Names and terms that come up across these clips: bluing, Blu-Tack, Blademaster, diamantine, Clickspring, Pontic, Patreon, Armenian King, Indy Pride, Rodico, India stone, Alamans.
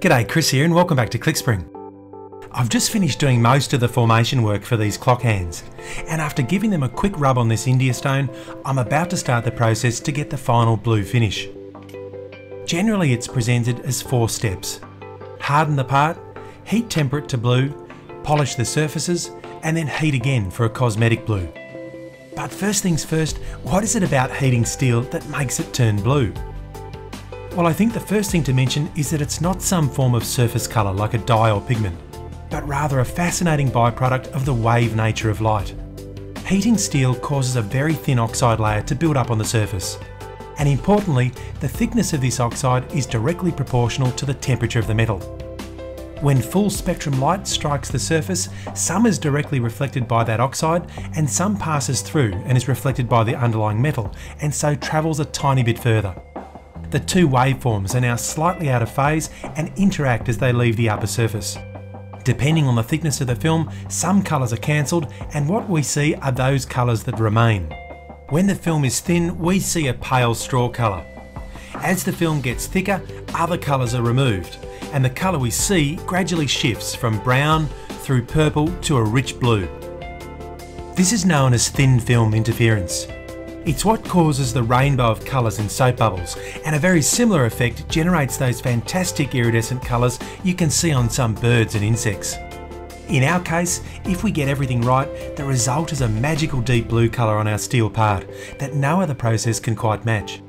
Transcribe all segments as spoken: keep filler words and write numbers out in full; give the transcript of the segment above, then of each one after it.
G'day, Chris here and welcome back to Clickspring. I've just finished doing most of the formation work for these clock hands, and after giving them a quick rub on this India stone, I'm about to start the process to get the final blue finish. Generally it's presented as four steps. Harden the part, heat temper it to blue, polish the surfaces, and then heat again for a cosmetic blue. But first things first, what is it about heating steel that makes it turn blue? Well, I think the first thing to mention is that it's not some form of surface colour like a dye or pigment, but rather a fascinating byproduct of the wave nature of light. Heating steel causes a very thin oxide layer to build up on the surface, and importantly, the thickness of this oxide is directly proportional to the temperature of the metal. When full spectrum light strikes the surface, some is directly reflected by that oxide, and some passes through and is reflected by the underlying metal, and so travels a tiny bit further. The two waveforms are now slightly out of phase and interact as they leave the upper surface. Depending on the thickness of the film, some colours are cancelled and what we see are those colours that remain. When the film is thin, we see a pale straw colour. As the film gets thicker, other colours are removed and the colour we see gradually shifts from brown through purple to a rich blue. This is known as thin film interference. It's what causes the rainbow of colours in soap bubbles, and a very similar effect generates those fantastic iridescent colours you can see on some birds and insects. In our case, if we get everything right, the result is a magical deep blue colour on our steel part that no other process can quite match.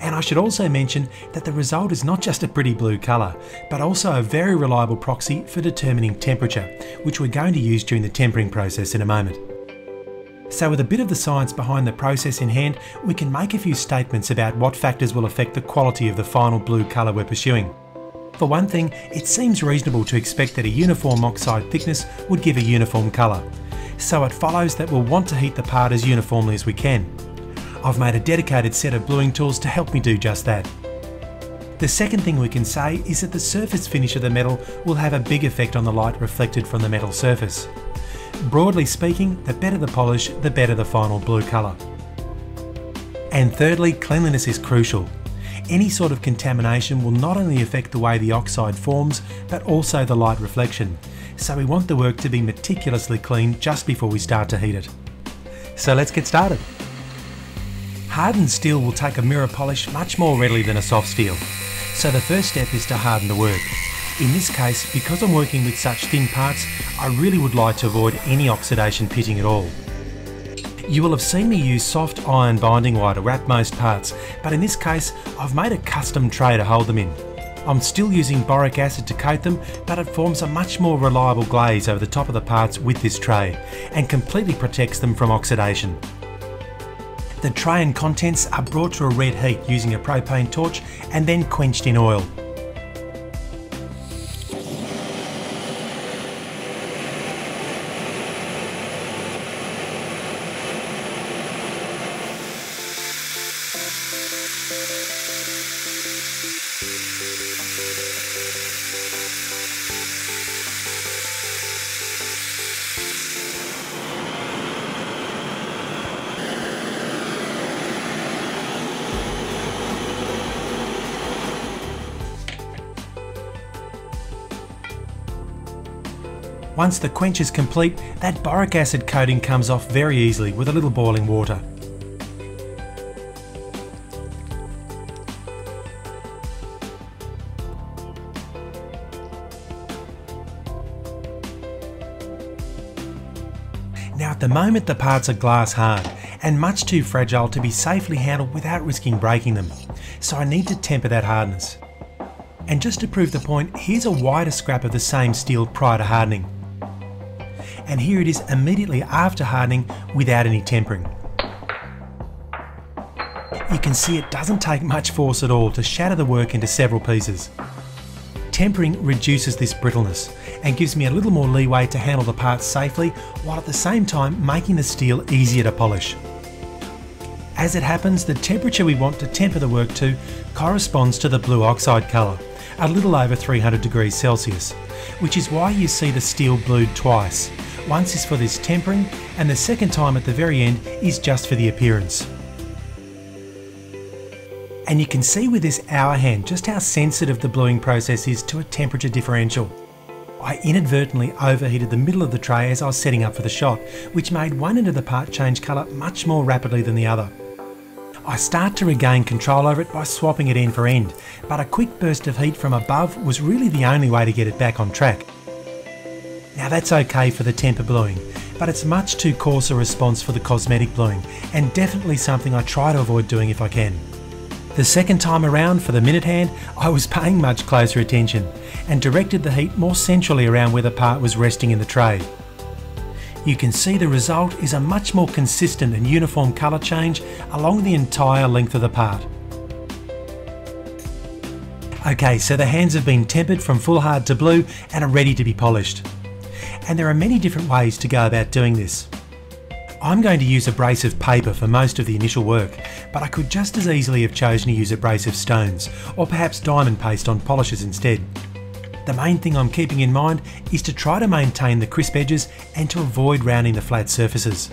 And I should also mention that the result is not just a pretty blue colour, but also a very reliable proxy for determining temperature, which we're going to use during the tempering process in a moment. So with a bit of the science behind the process in hand, we can make a few statements about what factors will affect the quality of the final blue colour we're pursuing. For one thing, it seems reasonable to expect that a uniform oxide thickness would give a uniform colour, so it follows that we'll want to heat the part as uniformly as we can. I've made a dedicated set of bluing tools to help me do just that. The second thing we can say is that the surface finish of the metal will have a big effect on the light reflected from the metal surface. Broadly speaking, the better the polish, the better the final blue colour. And thirdly, cleanliness is crucial. Any sort of contamination will not only affect the way the oxide forms, but also the light reflection, so we want the work to be meticulously cleaned just before we start to heat it. So let's get started. Hardened steel will take a mirror polish much more readily than a soft steel, so the first step is to harden the work. In this case, because I'm working with such thin parts, I really would like to avoid any oxidation pitting at all. You will have seen me use soft iron binding wire to wrap most parts, but in this case, I've made a custom tray to hold them in. I'm still using boric acid to coat them, but it forms a much more reliable glaze over the top of the parts with this tray, and completely protects them from oxidation. The tray and contents are brought to a red heat using a propane torch and then quenched in oil. Once the quench is complete, that boric acid coating comes off very easily with a little boiling water. Now at the moment the parts are glass hard and much too fragile to be safely handled without risking breaking them, so I need to temper that hardness. And just to prove the point, here's a wider scrap of the same steel prior to hardening. And here it is immediately after hardening without any tempering. You can see it doesn't take much force at all to shatter the work into several pieces. Tempering reduces this brittleness and gives me a little more leeway to handle the parts safely, while at the same time making the steel easier to polish. As it happens, the temperature we want to temper the work to corresponds to the blue oxide colour, a little over three hundred degrees Celsius, which is why you see the steel blued twice. Once is for this tempering, and the second time at the very end is just for the appearance. And you can see with this hour hand just how sensitive the bluing process is to a temperature differential. I inadvertently overheated the middle of the tray as I was setting up for the shot, which made one end of the part change colour much more rapidly than the other. I start to regain control over it by swapping it end for end, but a quick burst of heat from above was really the only way to get it back on track. Now that's okay for the temper bluing, but it's much too coarse a response for the cosmetic bluing, and definitely something I try to avoid doing if I can. The second time around for the minute hand, I was paying much closer attention and directed the heat more centrally around where the part was resting in the tray. You can see the result is a much more consistent and uniform colour change along the entire length of the part. Okay, so the hands have been tempered from full hard to blue and are ready to be polished. And there are many different ways to go about doing this. I'm going to use abrasive paper for most of the initial work, but I could just as easily have chosen to use abrasive stones, or perhaps diamond paste on polishers instead. The main thing I'm keeping in mind is to try to maintain the crisp edges and to avoid rounding the flat surfaces.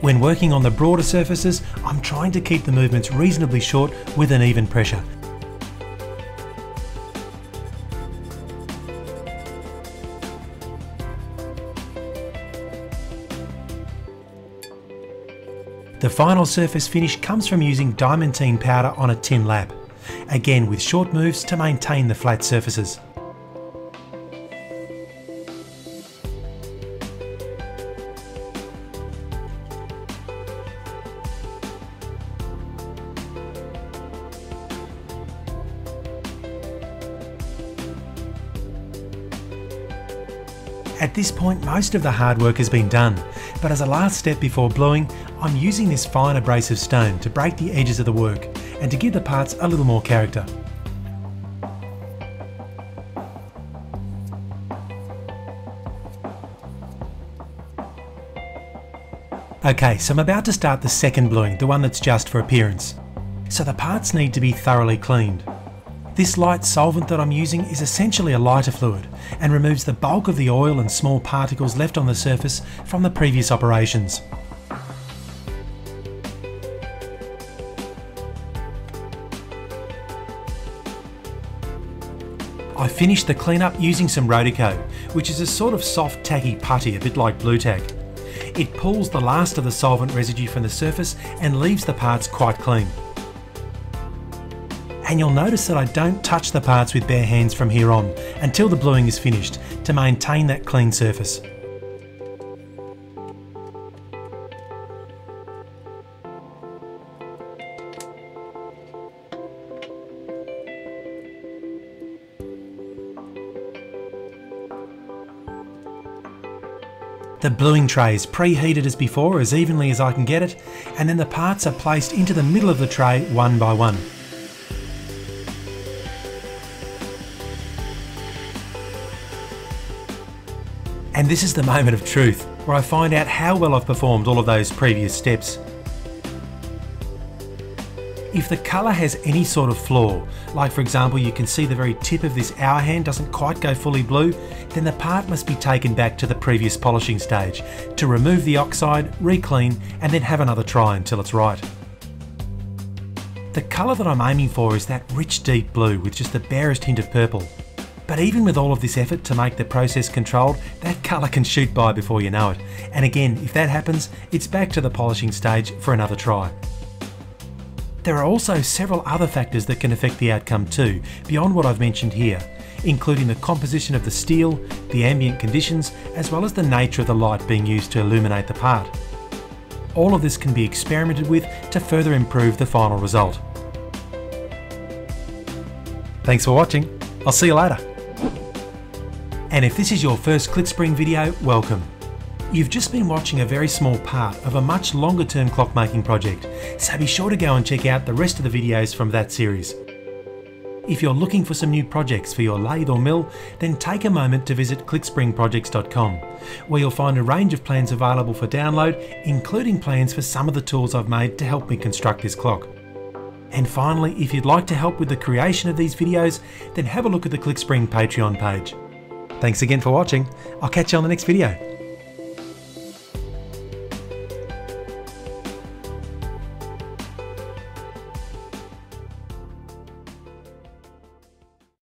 When working on the broader surfaces, I'm trying to keep the movements reasonably short with an even pressure. The final surface finish comes from using diamantine powder on a tin lap, again with short moves to maintain the flat surfaces. At this point, most of the hard work has been done, but as a last step before bluing, I'm using this fine abrasive stone to break the edges of the work and to give the parts a little more character. Okay, so I'm about to start the second bluing, the one that's just for appearance. So the parts need to be thoroughly cleaned. This light solvent that I'm using is essentially a lighter fluid and removes the bulk of the oil and small particles left on the surface from the previous operations. I finished the cleanup using some Rodico, which is a sort of soft tacky putty, a bit like Blu-Tack. It pulls the last of the solvent residue from the surface and leaves the parts quite clean. And you'll notice that I don't touch the parts with bare hands from here on until the bluing is finished to maintain that clean surface. The bluing tray is preheated as before, as evenly as I can get it, and then the parts are placed into the middle of the tray one by one. And this is the moment of truth, where I find out how well I've performed all of those previous steps. If the colour has any sort of flaw, like for example you can see the very tip of this hour hand doesn't quite go fully blue, then the part must be taken back to the previous polishing stage to remove the oxide, re-clean and then have another try until it's right. The colour that I'm aiming for is that rich deep blue with just the barest hint of purple. But even with all of this effort to make the process controlled, that colour can shoot by before you know it. And again, if that happens, it's back to the polishing stage for another try. There are also several other factors that can affect the outcome too, beyond what I've mentioned here, including the composition of the steel, the ambient conditions, as well as the nature of the light being used to illuminate the part. All of this can be experimented with to further improve the final result. Thanks for watching. I'll see you later. And if this is your first Clickspring video, welcome. You've just been watching a very small part of a much longer term clockmaking project, so be sure to go and check out the rest of the videos from that series. If you're looking for some new projects for your lathe or mill, then take a moment to visit clickspring projects dot com, where you'll find a range of plans available for download, including plans for some of the tools I've made to help me construct this clock. And finally, if you'd like to help with the creation of these videos, then have a look at the Clickspring Patreon page. Thanks again for watching. I'll catch you on the next video.